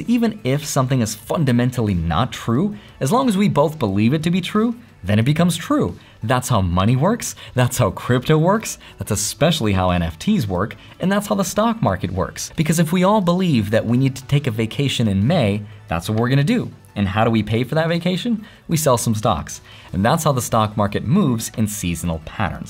So even if something is fundamentally not true, as long as we both believe it to be true, then it becomes true. That's how money works, that's how crypto works, that's especially how NFTs work, and that's how the stock market works. Because if we all believe that we need to take a vacation in May, that's what we're gonna do. And how do we pay for that vacation? We sell some stocks. And that's how the stock market moves in seasonal patterns.